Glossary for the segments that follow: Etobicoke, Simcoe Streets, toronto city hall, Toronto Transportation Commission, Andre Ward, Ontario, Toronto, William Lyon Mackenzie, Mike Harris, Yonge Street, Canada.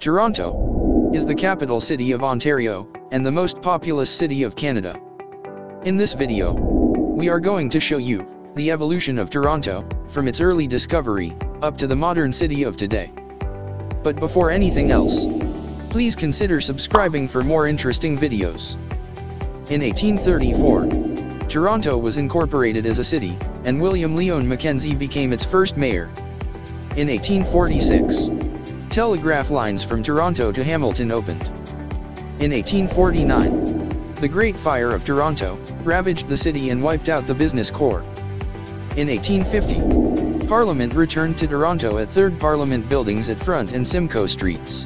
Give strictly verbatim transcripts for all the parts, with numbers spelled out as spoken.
Toronto is the capital city of Ontario and the most populous city of Canada. In this video, we are going to show you the evolution of Toronto from its early discovery up to the modern city of today. But before anything else, please consider subscribing for more interesting videos. In eighteen thirty-four, Toronto was incorporated as a city, and William Lyon Mackenzie became its first mayor. In eighteen forty-six, telegraph lines from Toronto to Hamilton opened. In eighteen forty-nine, the Great Fire of Toronto ravaged the city and wiped out the business core. In eighteen fifty, Parliament returned to Toronto at third Parliament buildings at Front and Simcoe Streets.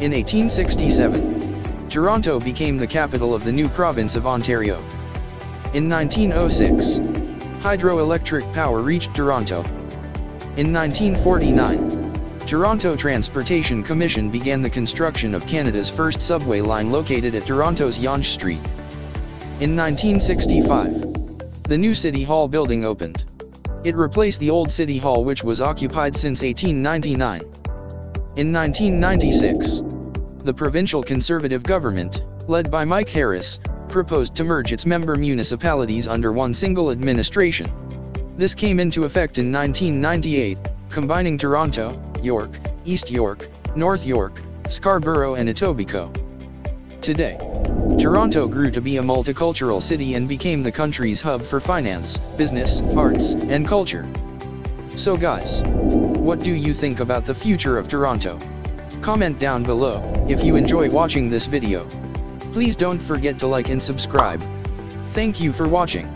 In eighteen sixty-seven, Toronto became the capital of the new province of Ontario. In nineteen oh six, hydroelectric power reached Toronto. In nineteen forty-nine, Toronto Transportation Commission began the construction of Canada's first subway line located at Toronto's Yonge Street. In nineteen sixty-five, the new City Hall building opened. It replaced the old City Hall, which was occupied since eighteen ninety-nine. In nineteen ninety-six, the provincial Conservative government, led by Mike Harris, proposed to merge its member municipalities under one single administration. This came into effect in nineteen ninety-eight, combining Toronto, York, East York, North York, Scarborough and Etobicoke. Today, Toronto grew to be a multicultural city and became the country's hub for finance, business, arts, and culture. So guys, what do you think about the future of Toronto? Comment down below. If you enjoy watching this video, please don't forget to like and subscribe. Thank you for watching.